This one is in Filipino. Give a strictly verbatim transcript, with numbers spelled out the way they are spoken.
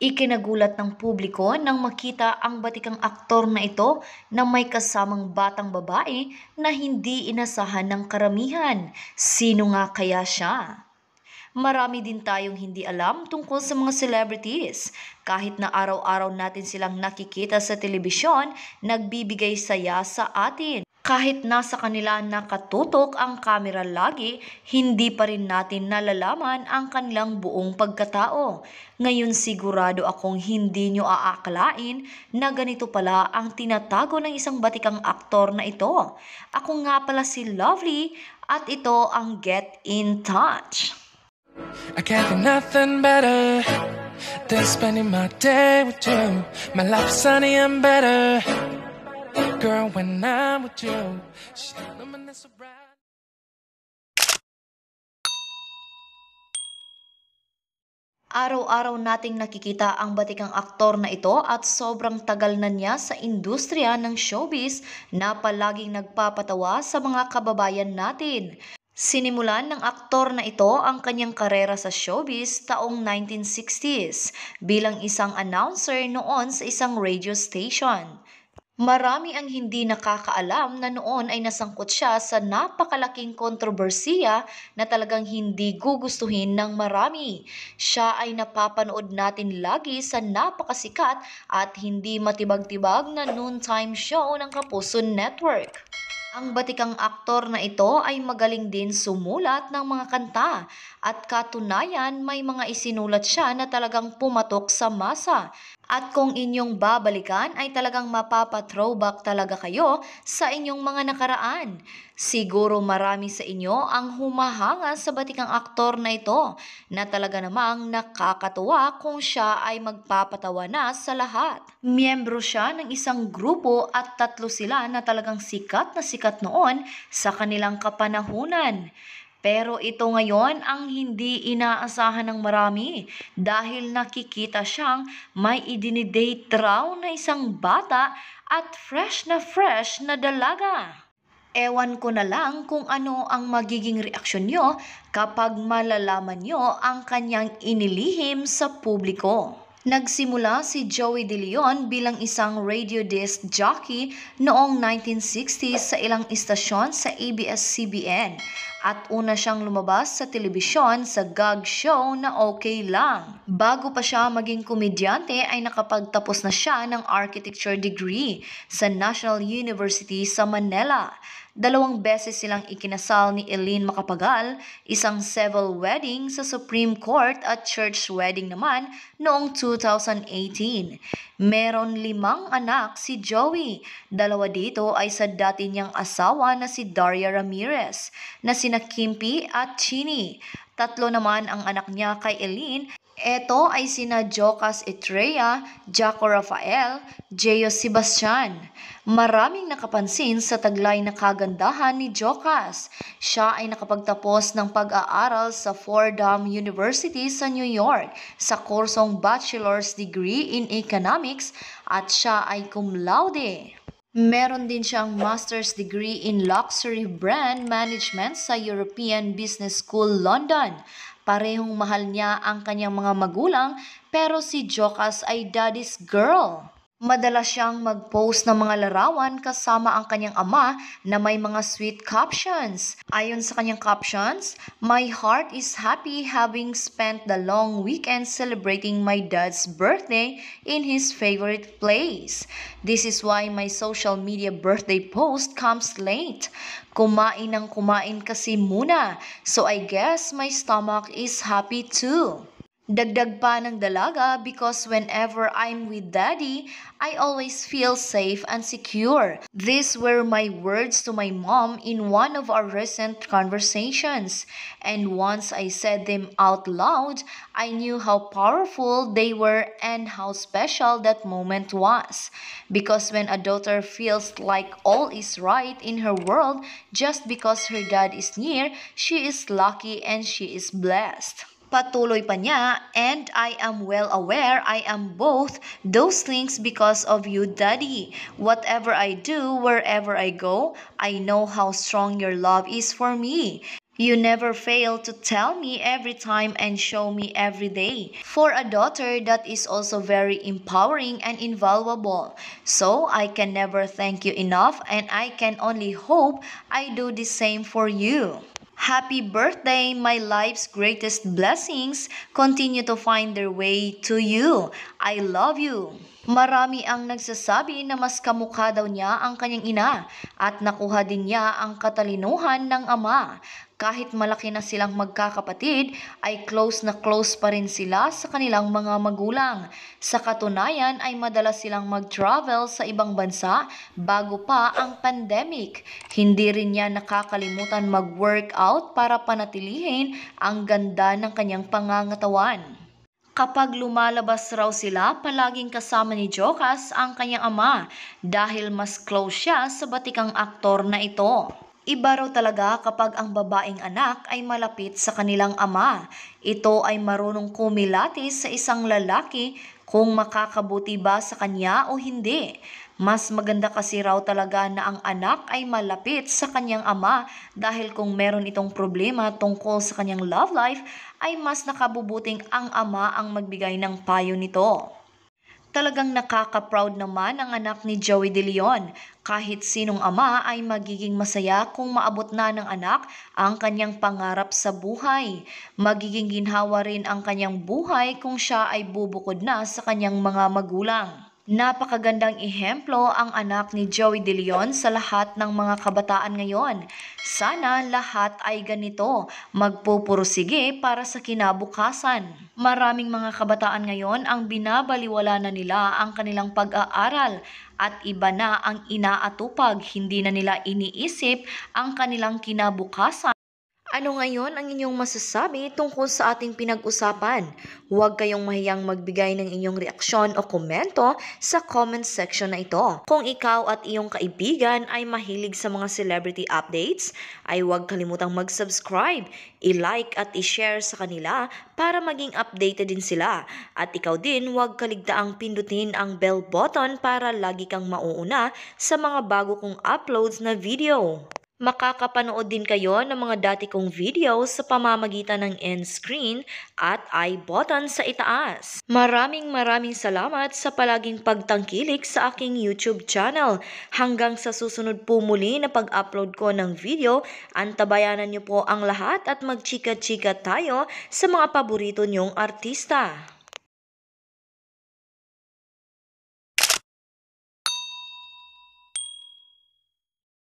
Ikinagulat ng publiko nang makita ang batikang aktor na ito na may kasamang batang babae na hindi inasahan ng karamihan. Sino nga kaya siya? Marami din tayong hindi alam tungkol sa mga celebrities. Kahit na araw-araw natin silang nakikita sa telebisyon, nagbibigay saya sa atin. Kahit nasa kanila nakatutok ang kamera lagi, hindi pa rin natin nalalaman ang kanilang buong pagkatao. Ngayon sigurado akong hindi nyo aakalain na ganito pala ang tinatago ng isang batikang aktor na ito. Ako nga pala si Lovely at ito ang Get in Touch. I can't do nothing better than spending my day with you. My life's sunny and better. Girl, when I'm with you, she's luminous so bright. Araw-araw nating nakikita ang batikang aktor na ito at sobrang tagal na niya sa industriya ng showbiz na palaging nagpapatawa sa mga kababayan natin. Sinimulan ng aktor na ito ang kanyang karera sa showbiz taong nineteen sixties bilang isang announcer noon sa isang radio station. Marami ang hindi nakakaalam na noon ay nasangkot siya sa napakalaking kontrobersiya na talagang hindi gugustuhin ng marami. Siya ay napapanood natin lagi sa napakasikat at hindi matibag-tibag na noontime show ng Kapuson Network. Ang batikang aktor na ito ay magaling din sumulat ng mga kanta at katunayan may mga isinulat siya na talagang pumatok sa masa. At kung inyong babalikan ay talagang mapapa-throwback talaga kayo sa inyong mga nakaraan. Siguro marami sa inyo ang humahanga sa batikang aktor na ito na talaga namang nakakatuwa kung siya ay magpapatawa na sa lahat. Miyembro siya ng isang grupo at tatlo sila na talagang sikat na sikat noon sa kanilang kapanahunan. Pero ito ngayon ang hindi inaasahan ng marami dahil nakikita siyang may idinidate raw na isang bata at fresh na fresh na dalaga. Ewan ko na lang kung ano ang magiging reaksyon nyo kapag malalaman nyo ang kanyang inilihim sa publiko. Nagsimula si Joey De Leon bilang isang radio disc jockey noong nineteen sixties sa ilang istasyon sa A B S C B N at una siyang lumabas sa telebisyon sa gag show na Okay Lang. Bago pa siya maging komedyante ay nakapagtapos na siya ng architecture degree sa National University sa Manila. Dalawang beses silang ikinasal ni Elin Macapagal, isang civil wedding sa Supreme Court at church wedding naman noong two thousand eighteen. Meron limang anak si Joey, dalawa dito ay sa dati niyang asawa na si Daria Ramirez, na sina Kimpi at Chini. Tatlo naman ang anak niya kay Elin. Ito ay sina Jocas Etreya, Jaco Rafael, Jeo Sebastian. Maraming nakapansin sa taglay na kagandahan ni Jocas. Siya ay nakapagtapos ng pag-aaral sa Fordham University sa New York sa kursong Bachelor's Degree in Economics at siya ay cum laude. Meron din siyang master's degree in luxury brand management sa European Business School, London. Parehong mahal niya ang kanyang mga magulang pero si Jocas ay daddy's girl. Madalas siyang mag-post ng mga larawan kasama ang kanyang ama na may mga sweet captions. Ayon sa kanyang captions, "My heart is happy having spent the long weekend celebrating my dad's birthday in his favorite place. This is why my social media birthday post comes late. Kumain ng kumain kasi muna, so I guess my stomach is happy too." Dagdag pa ng dalaga, "Because whenever I'm with daddy, I always feel safe and secure. These were my words to my mom in one of our recent conversations. And once I said them out loud, I knew how powerful they were and how special that moment was. Because when a daughter feels like all is right in her world, just because her dad is near, she is lucky and she is blessed." Patuloy pa niya, "And I am well aware I am both those things because of you, Daddy. Whatever I do, wherever I go, I know how strong your love is for me. You never fail to tell me every time and show me every day. For a daughter, that is also very empowering and invaluable. So I can never thank you enough, and I can only hope I do the same for you. Happy birthday, my life's greatest blessings continue to find their way to you. I love you. Marami ang nagsasabi na mas kamukha daw niya ang kanyang ina at nakuha din niya ang katalinuhan ng ama. Kahit malaki na silang magkakapatid, ay close na close pa rin sila sa kanilang mga magulang. Sa katunayan ay madalas silang mag-travel sa ibang bansa bago pa ang pandemic. Hindi rin niya nakakalimutan mag-workout para panatilihin ang ganda ng kanyang pangangatawan. Kapag lumalabas raw sila, palaging kasama ni Jocas ang kanyang ama dahil mas close siya sa batikang aktor na ito. Iba raw talaga kapag ang babaeng anak ay malapit sa kanilang ama. Ito ay marunong kumilatis sa isang lalaki kung makakabuti ba sa kanya o hindi. Mas maganda kasi raw talaga na ang anak ay malapit sa kanyang ama dahil kung meron itong problema tungkol sa kanyang love life, ay mas nakabubuting ang ama ang magbigay ng payo nito. Talagang nakaka-proud naman ang anak ni Joey De Leon. Kahit sinong ama ay magiging masaya kung maabot na ng anak ang kanyang pangarap sa buhay. Magiging ginhawa rin ang kanyang buhay kung siya ay bubukod na sa kanyang mga magulang. Napakagandang ehemplo ang anak ni Joey De Leon sa lahat ng mga kabataan ngayon. Sana lahat ay ganito, magpupursige para sa kinabukasan. Maraming mga kabataan ngayon ang binabaliwala na nila ang kanilang pag-aaral at iba na ang inaatupag, hindi na nila iniisip ang kanilang kinabukasan. Ano ngayon ang inyong masasabi tungkol sa ating pinag-usapan? Huwag kayong mahiyang magbigay ng inyong reaksyon o komento sa comment section na ito. Kung ikaw at iyong kaibigan ay mahilig sa mga celebrity updates, ay huwag kalimutang mag-subscribe, i-like at i-share sa kanila para maging updated din sila. At ikaw din, huwag kaligtaang pindutin ang bell button para lagi kang mauuna sa mga bago kong uploads na video. Makakapanood din kayo ng mga dati kong video sa pamamagitan ng end screen at I button sa itaas. Maraming maraming salamat sa palaging pagtangkilik sa aking YouTube channel. Hanggang sa susunod po muli na pag-upload ko ng video, antabayanan niyo po ang lahat at magchika-chika tayo sa mga paborito niyong artista.